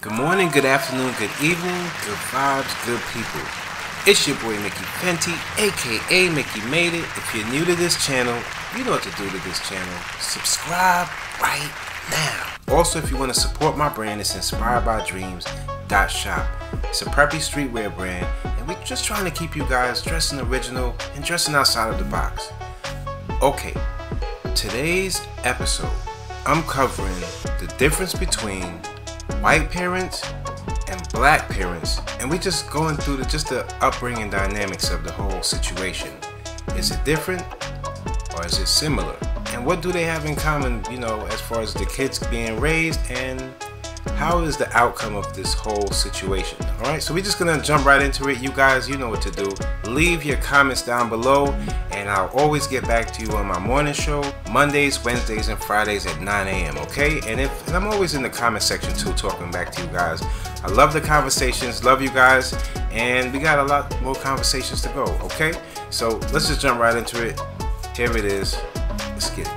Good morning, good afternoon, good evening, good vibes, good people. It's your boy Mickey Fenty, aka Mickey Made It. If you're new to this channel, you know what to do to this channel. Subscribe right now. Also, if you want to support my brand, it's inspiredbydreams.shop. It's a preppy streetwear brand, and we're just trying to keep you guys dressing original and dressing outside of the box. Okay, today's episode, I'm covering the difference between white parents and black parents, and we're just going through the upbringing dynamics of the whole situation. Is it different or is it similar? And what do they have in common, you know, as far as the kids being raised, and how is the outcome of this whole situation? Alright, so we're just gonna jump right into it. You guys, you know what to do. Leave your comments down below, and I'll always get back to you on my morning show, Mondays, Wednesdays, and Fridays at 9 a.m, okay? And I'm always in the comment section too, talking back to you guys. I love the conversations, love you guys, and we got a lot more conversations to go, okay? So let's just jump right into it. Here it is. Let's get it.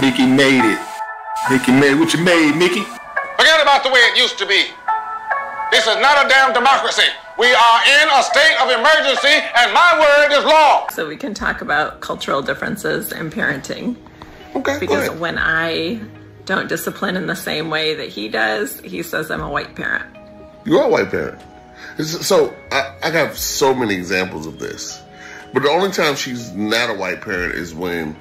Mickey made it. Mickey made it. What you made, Mickey? Forget about the way it used to be. This is not a damn democracy. We are in a state of emergency, and my word is law. So we can talk about cultural differences in parenting. Okay. Because when I don't discipline in the same way that he does, he says I'm a white parent. You are a white parent. So I have so many examples of this. But the only time she's not a white parent is when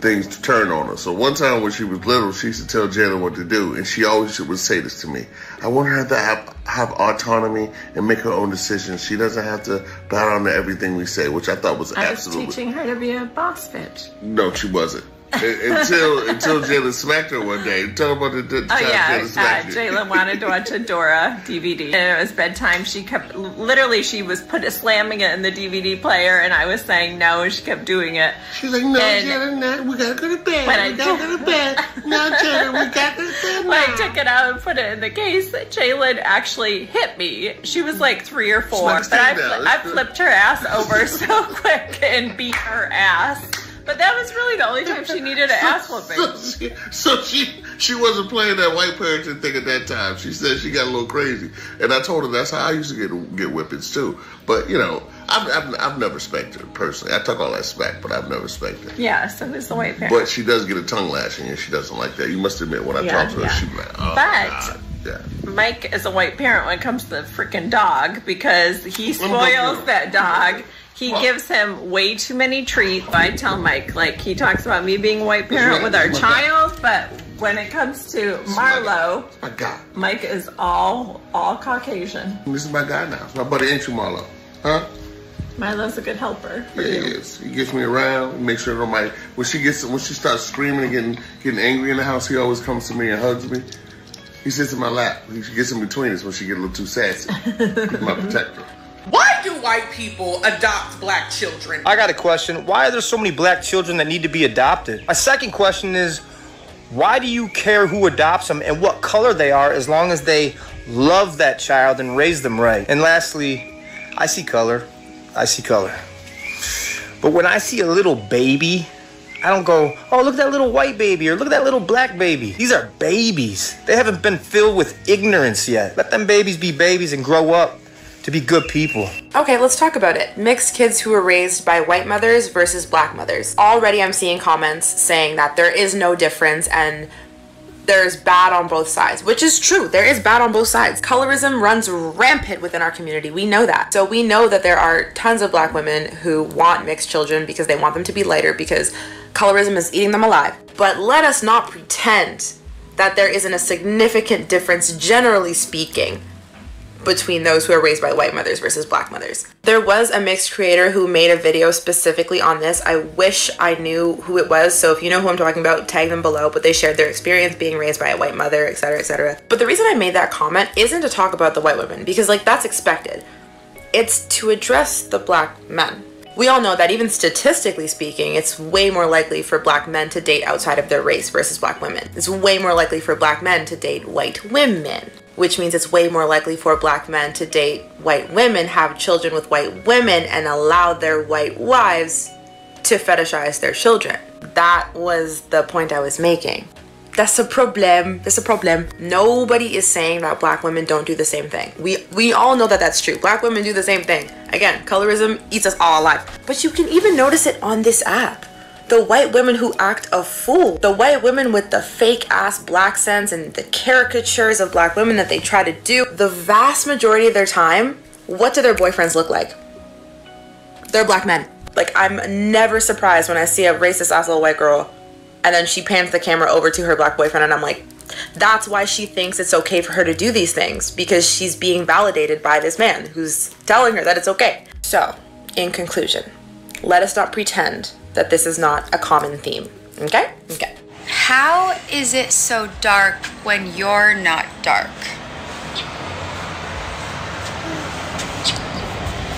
things to turn on her. So one time when she was little, she used to tell Jalen what to do, and she always would say this to me. I want her to have autonomy and make her own decisions. She doesn't have to bow down to everything we say, which I thought was absolutely... I was teaching her to be a boss bitch. No, she wasn't. until Jalen smacked her one day. Tell about the time Jalen smacked her. Jalen wanted to watch a Dora DVD, and it was bedtime. She kept, literally, she was slamming it in the DVD player, and I was saying no, and she kept doing it. She's like, no, Jalen, no, we gotta go to bed. We gotta go to bed. No, Jalen, we got this bed. When I took it out and put it in the case, Jalen actually hit me. She was like 3 or 4, but I flipped her ass over so quick and beat her ass. But that was really the only time she needed an ass whooping. So she wasn't playing that white parenting thing at that time. She said she got a little crazy, and I told her that's how I used to get whippings too. But you know, I've never spanked her personally. I took all that smack, but I've never spanked her. Yeah, so who's the white parent? But she does get a tongue lashing, and she doesn't like that. You must admit, when I talk to her, she's like, oh, but God. Yeah. Mike is a white parent when it comes to the freaking dog, because he spoils that dog. He gives him way too many treats. I tell Mike, like, he talks about me being a white parent with our child, but when it comes to Marlo, Mike is all Caucasian. This is my guy now. It's my buddy, ain't you, Marlo? Huh? Marlo's a good helper. Yeah, he is. He gets me around. He makes sure nobody. When she starts screaming and getting angry in the house, he always comes to me and hugs me. He sits in my lap. He gets in between us when she gets a little too sassy. He's my protector. Why do white people adopt black children? I got a question. Why are there so many black children that need to be adopted? My second question is, why do you care who adopts them and what color they are, as long as they love that child and raise them right? And lastly, I see color. I see color. But when I see a little baby, I don't go, oh, look at that little white baby, or look at that little black baby. These are babies. They haven't been filled with ignorance yet. Let them babies be babies and grow up to be good people. Okay, let's talk about it. Mixed kids who were raised by white mothers versus black mothers. Already I'm seeing comments saying that there is no difference and there's bad on both sides, which is true. There is bad on both sides. Colorism runs rampant within our community. We know that. So we know that there are tons of black women who want mixed children because they want them to be lighter, because colorism is eating them alive. But let us not pretend that there isn't a significant difference, generally speaking, between those who are raised by white mothers versus black mothers. There was a mixed creator who made a video specifically on this. I wish I knew who it was, so if you know who I'm talking about, tag them below, but they shared their experience being raised by a white mother, etc, etc. But the reason I made that comment isn't to talk about the white women, because like, that's expected. It's to address the black men. We all know that even statistically speaking, it's way more likely for black men to date outside of their race versus black women. It's way more likely for black men to date white women. which means it's way more likely for black men to date white women, have children with white women, and allow their white wives to fetishize their children. That was the point I was making. That's a problem. That's a problem. Nobody is saying that black women don't do the same thing. We all know that that's true. Black women do the same thing. Again, colorism eats us all alive. But you can even notice it on this app. The white women who act a fool. The white women with the fake ass black sense and the caricatures of black women that they try to do. The vast majority of their time, what do their boyfriends look like? They're black men. Like, I'm never surprised when I see a racist ass little white girl and then she pans the camera over to her black boyfriend, and I'm like, that's why she thinks it's okay for her to do these things, because she's being validated by this man who's telling her that it's okay. So, in conclusion, let us not pretend that this is not a common theme, okay? Okay. How is it so dark when you're not dark?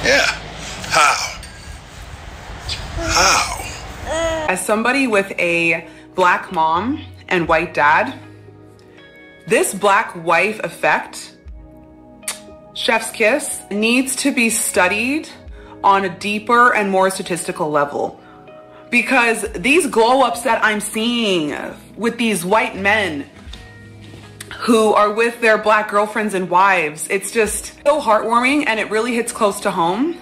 Yeah, how? As somebody with a black mom and white dad, this black wife effect, chef's kiss, needs to be studied on a deeper and more statistical level. Because these glow-ups that I'm seeing with these white men who are with their black girlfriends and wives, it's just so heartwarming, and it really hits close to home.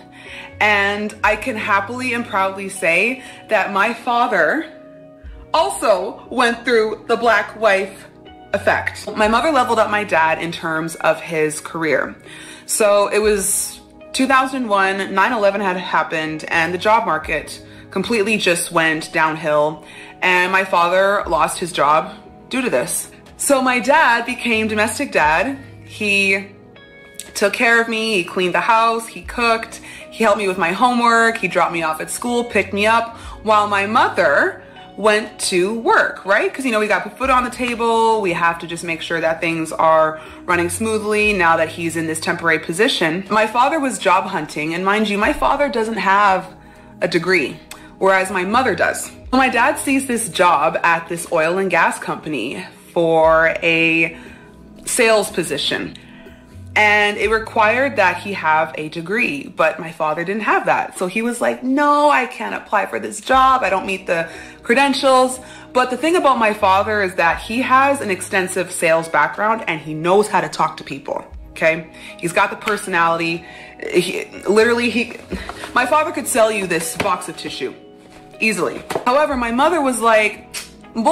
And I can happily and proudly say that my father also went through the black wife effect. My mother leveled up my dad in terms of his career. So it was 2001, 9/11 had happened, and the job market completely just went downhill, and my father lost his job due to this. So my dad became domestic dad. He took care of me, he cleaned the house, he cooked, he helped me with my homework, he dropped me off at school, picked me up, while my mother went to work, right? Because, you know, we got to put food on the table, we have to just make sure that things are running smoothly now that he's in this temporary position. My father was job hunting, and mind you, my father doesn't have a degree, whereas my mother does. My dad sees this job at this oil and gas company for a sales position. And it required that he have a degree, but my father didn't have that. So he was like, no, I can't apply for this job. I don't meet the credentials. But the thing about my father is that he has an extensive sales background, and he knows how to talk to people, okay? He's got the personality. My father could sell you this box of tissue easily. However, my mother was like,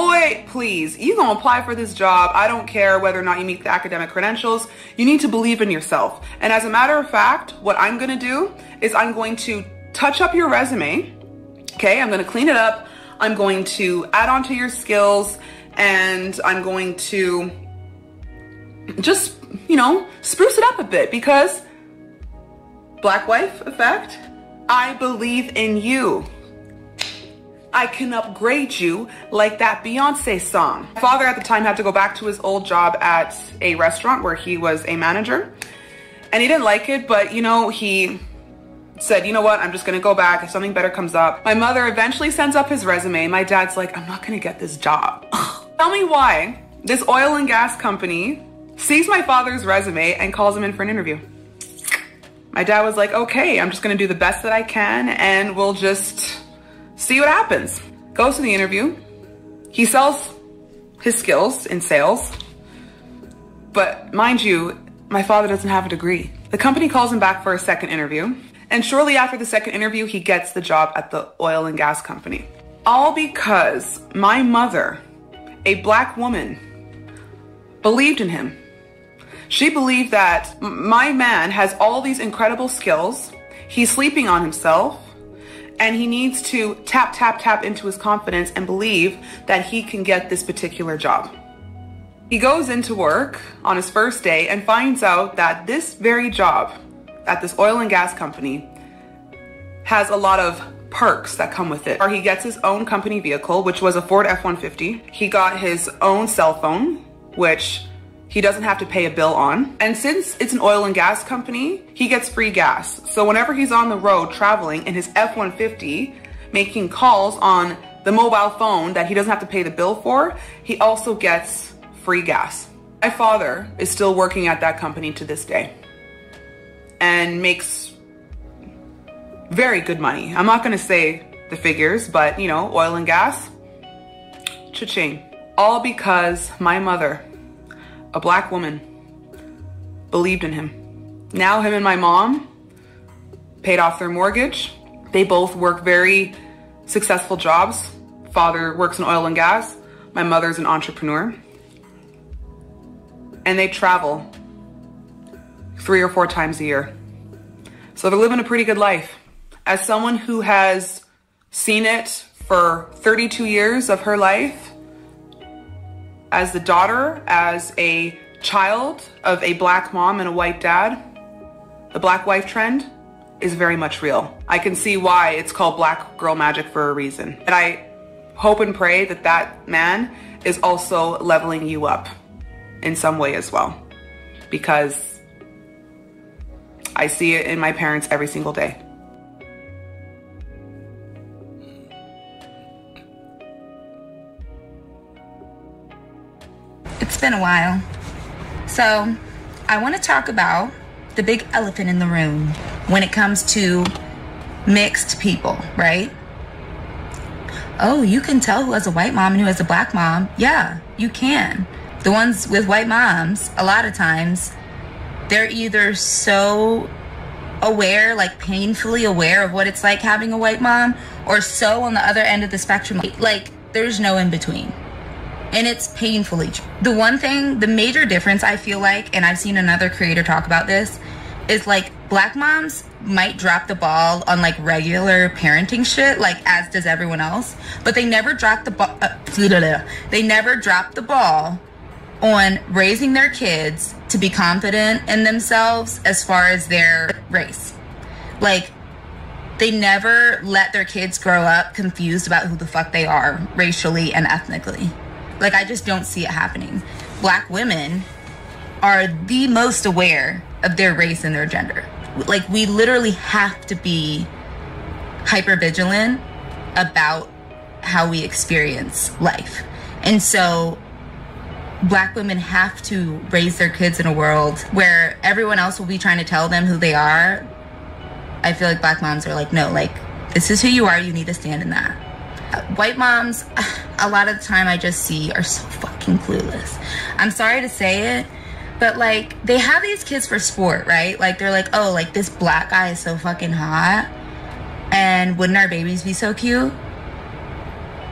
boy, please, you gonna apply for this job. I don't care whether or not you meet the academic credentials. You need to believe in yourself. And as a matter of fact, what I'm gonna do is I'm going to touch up your resume, okay? I'm gonna clean it up. I'm going to add on to your skills, and I'm going to just, you know, spruce it up a bit, because black wife effect, I believe in you. I can upgrade you like that Beyoncé song. My father at the time had to go back to his old job at a restaurant where he was a manager, and he didn't like it, but you know, he said, you know what, I'm just gonna go back if something better comes up. My mother eventually sends up his resume. My dad's like, I'm not gonna get this job. Tell me why this oil and gas company sees my father's resume and calls him in for an interview. My dad was like, okay, I'm just gonna do the best that I can, and we'll just see what happens. Goes to the interview. He sells his skills in sales. But mind you, my father doesn't have a degree. The company calls him back for a second interview. And shortly after the second interview, he gets the job at the oil and gas company. All because my mother, a black woman, believed in him. She believed that my man has all these incredible skills. He's sleeping on himself. And he needs to tap, tap, tap into his confidence and believe that he can get this particular job. He goes into work on his first day and finds out that this very job at this oil and gas company has a lot of perks that come with it. Or he gets his own company vehicle, which was a Ford F-150. He got his own cell phone, which he doesn't have to pay a bill on. And since it's an oil and gas company, he gets free gas. So whenever he's on the road traveling in his F-150, making calls on the mobile phone that he doesn't have to pay the bill for, he also gets free gas. My father is still working at that company to this day and makes very good money. I'm not going to say the figures, but you know, oil and gas, cha-ching. All because my mother, a black woman, believed in him. Now him and my mom paid off their mortgage. They both work very successful jobs. Father works in oil and gas. My mother's an entrepreneur. And they travel 3 or 4 times a year. So they're living a pretty good life. As someone who has seen it for 32 years of her life, as the daughter, as a child of a black mom and a white dad, the black wife trend is very much real. I can see why it's called black girl magic for a reason. And I hope and pray that that man is also leveling you up in some way as well, because I see it in my parents every single day. It's been a while. So I want to talk about the big elephant in the room when it comes to mixed people, right? Oh, you can tell who has a white mom and who has a black mom. Yeah, you can. The ones with white moms, a lot of times, they're either so aware, like painfully aware of what it's like having a white mom, or so on the other end of the spectrum. Like, there's no in between. And it's painfully true. The one thing, the major difference I feel like, and I've seen another creator talk about this, is like black moms might drop the ball on like regular parenting shit, like as does everyone else, but they never drop the ball. They never drop the ball on raising their kids to be confident in themselves as far as their race. Like, they never let their kids grow up confused about who the fuck they are racially and ethnically. Like, I just don't see it happening. Black women are the most aware of their race and their gender. Like, we literally have to be hyper vigilant about how we experience life. And so black women have to raise their kids in a world where everyone else will be trying to tell them who they are. I feel like black moms are like, no, like, this is who you are, you need to stand in that. White moms, a lot of the time I just see are so fucking clueless. I'm sorry to say it, but like, they have these kids for sport, right? Like, they're like, oh, like this black guy is so fucking hot, and wouldn't our babies be so cute?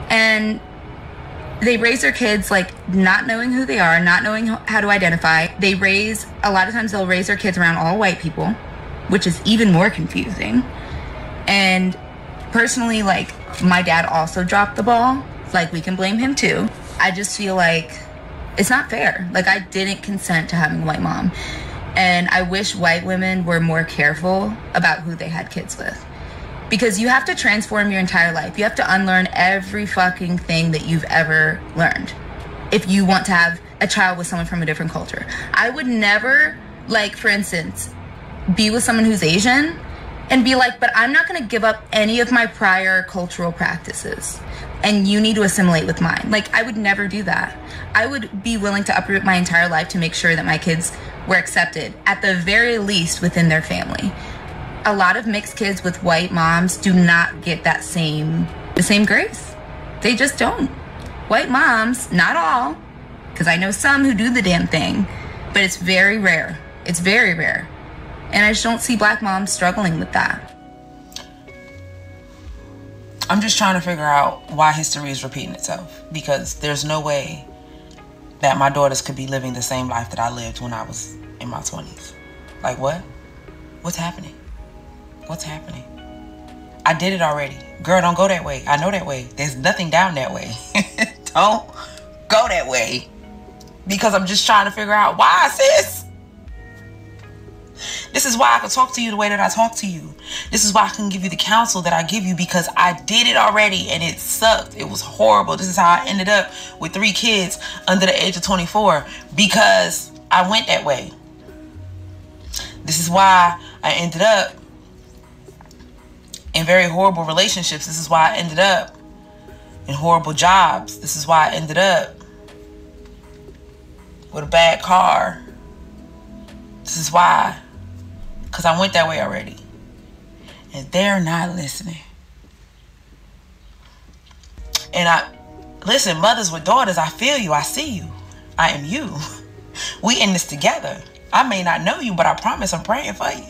And they raise their kids like not knowing who they are, not knowing how to identify. They raise, a lot of times they'll raise their kids around all white people, which is even more confusing. And personally, like, my dad also dropped the ball. Like, we can blame him too. I just feel like it's not fair. Like, I didn't consent to having a white mom. And I wish white women were more careful about who they had kids with. Because you have to transform your entire life. You have to unlearn every fucking thing that you've ever learned if you want to have a child with someone from a different culture. I would never, like, for instance, be with someone who's Asian and be like, but I'm not gonna give up any of my prior cultural practices and you need to assimilate with mine. Like, I would never do that. I would be willing to uproot my entire life to make sure that my kids were accepted, at the very least within their family. A lot of mixed kids with white moms do not get that the same grace. They just don't. White moms, not all, because I know some who do the damn thing, but it's very rare. It's very rare. And I just don't see black moms struggling with that. I'm just trying to figure out why history is repeating itself, because there's no way that my daughters could be living the same life that I lived when I was in my 20s. Like, what? What's happening? What's happening? I did it already. Girl, don't go that way. I know that way. There's nothing down that way. Don't go that way. Because I'm just trying to figure out why, sis. This is why I can talk to you the way that I talk to you. This is why I can give you the counsel that I give you, because I did it already and it sucked. It was horrible. This is how I ended up with 3 kids under the age of 24, because I went that way. This is why I ended up in very horrible relationships. This is why I ended up in horrible jobs. This is why I ended up with a bad car. This is why. Because I went that way already. And they're not listening. And I, listen, mothers with daughters, I feel you. I see you. I am you. We in this together. I may not know you, but I promise I'm praying for you.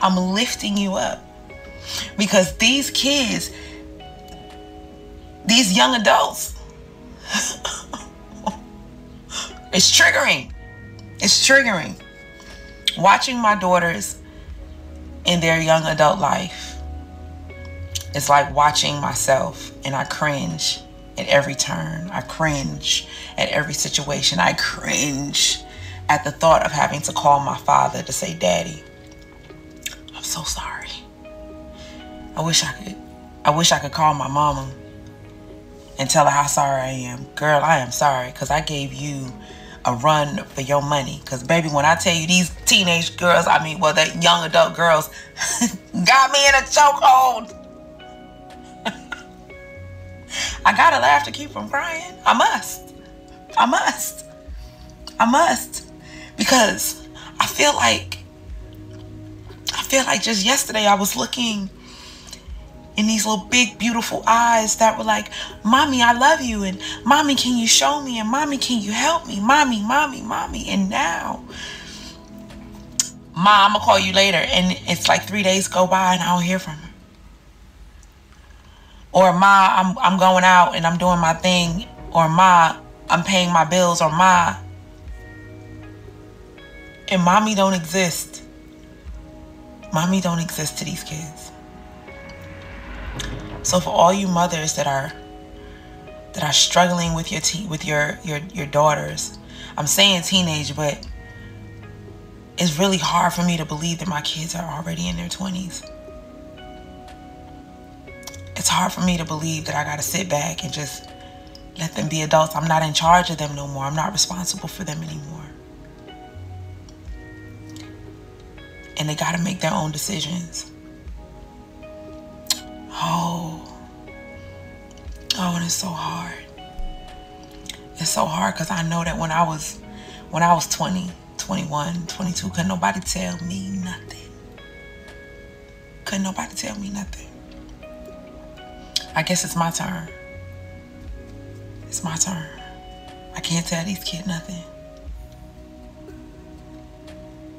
I'm lifting you up. Because these kids, these young adults, it's triggering. It's triggering. Watching my daughters in their young adult life, it's like watching myself, and I cringe at every turn. I cringe at every situation. I cringe at the thought of having to call my father to say, Daddy, I'm so sorry. I wish I could call my mama and tell her how sorry I am. Girl, I am sorry because I gave you a run for your money. Because, baby, when I tell you these teenage girls, I mean, well, that young adult girls got me in a chokehold. I gotta laugh to keep from crying. I must. Because I feel like just yesterday I was looking in these little big, beautiful eyes that were like, Mommy, I love you. And Mommy, can you show me? And Mommy, can you help me? Mommy, Mommy, Mommy. And now, Mom, I'll call you later. And it's like 3 days go by and I don't hear from her. Or, Ma, I'm going out and I'm doing my thing. Or, Ma, I'm paying my bills. Or, Ma. And Mommy don't exist. Mommy don't exist to these kids. So for all you mothers that are struggling with your daughters, I'm saying teenage, but it's really hard for me to believe that my kids are already in their 20s. It's hard for me to believe that I gotta sit back and just let them be adults. I'm not in charge of them no more. I'm not responsible for them anymore. And they gotta make their own decisions. Oh, and it's so hard. It's so hard because I know that when I was 20, 21, 22, couldn't nobody tell me nothing. Couldn't nobody tell me nothing. I guess it's my turn. It's my turn. I can't tell these kids nothing.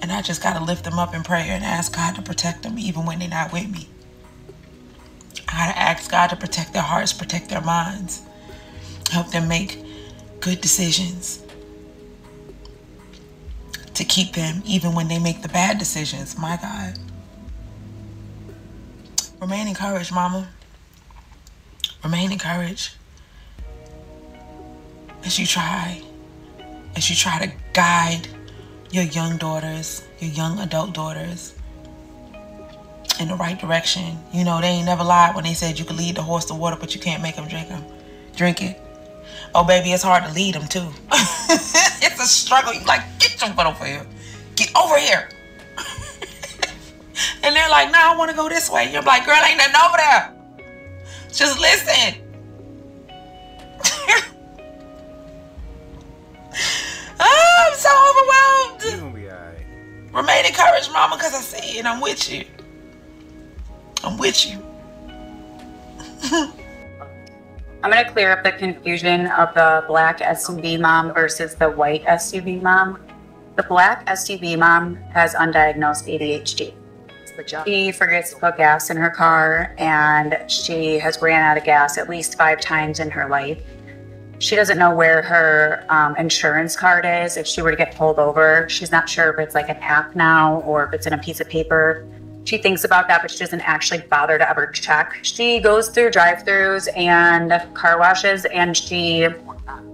And I just got to lift them up in prayer and ask God to protect them even when they're not with me. I got to ask God to protect their hearts, protect their minds, help them make good decisions to keep them even when they make the bad decisions. My God. Remain encouraged, Mama. Remain encouraged as you try to guide your young daughters, your young adult daughters in the right direction. You know, they ain't never lied when they said you could lead the horse to water, but you can't make them drink it. Oh, baby, it's hard to lead them, too. It's a struggle. You like, get your butt over here. Get over here. And they're like, nah, I want to go this way. You're like, girl, ain't nothing over there. Just listen. Oh, I'm so overwhelmed. You'll be all right. Remain encouraged, Mama, because I see you and I'm with you. I'm with you. I'm going to clear up the confusion of the black SUV mom versus the white SUV mom. The black SUV mom has undiagnosed ADHD. She forgets to put gas in her car, and she has ran out of gas at least 5 times in her life. She doesn't know where her insurance card is. If she were to get pulled over, she's not sure if it's like an app now or if it's in a piece of paper. She thinks about that, but she doesn't actually bother to ever check. She goes through drive-thrus and car washes, and she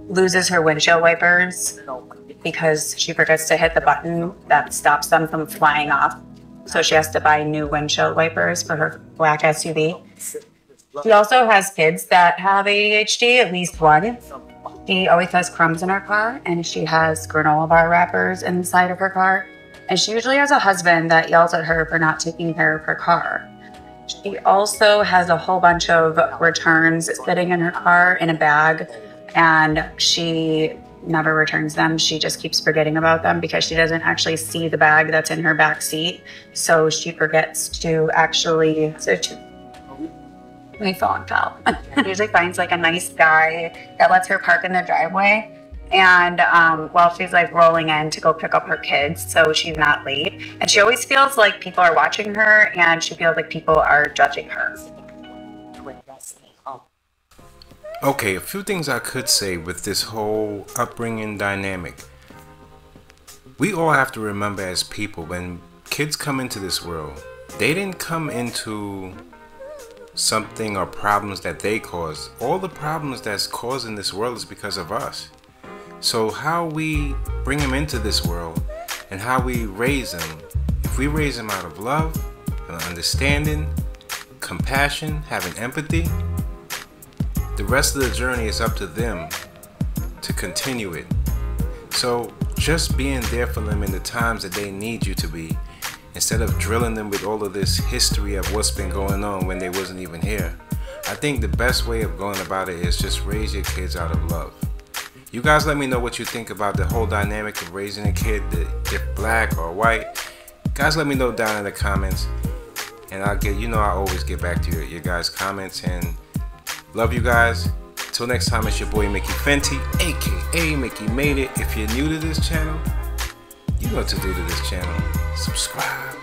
loses her windshield wipers because she forgets to hit the button that stops them from flying off. So she has to buy new windshield wipers for her black SUV. She also has kids that have ADHD, at least one. She always has crumbs in her car, and she has granola bar wrappers inside of her car. And she usually has a husband that yells at her for not taking care of her car. She also has a whole bunch of returns sitting in her car in a bag, and she never returns them. She just keeps forgetting about them because she doesn't actually see the bag that's in her back seat. So she forgets to actually search. My phone fell. She usually finds like a nice guy that lets her park in the driveway. And while she's like rolling in to go pick up her kids, so she's not late. And she always feels like people are watching her, and she feels like people are judging her. Okay, a few things I could say with this whole upbringing dynamic. We all have to remember as people, when kids come into this world, they didn't come into something or problems that they caused. All the problems that's causing this world is because of us. So how we bring them into this world and how we raise them, if we raise them out of love, understanding, compassion, having empathy, the rest of the journey is up to them to continue it. So just being there for them in the times that they need you to be, instead of drilling them with all of this history of what's been going on when they wasn't even here. I think the best way of going about it is just raise your kids out of love. You guys let me know what you think about the whole dynamic of raising a kid, if black or white. Guys, let me know down in the comments, and I'll get, you know, I always get back to your guys' comments, and love you guys. Till next time, it's your boy Mickey Fenty, aka Mickey Made It. If you're new to this channel, you know what to do to this channel. Subscribe.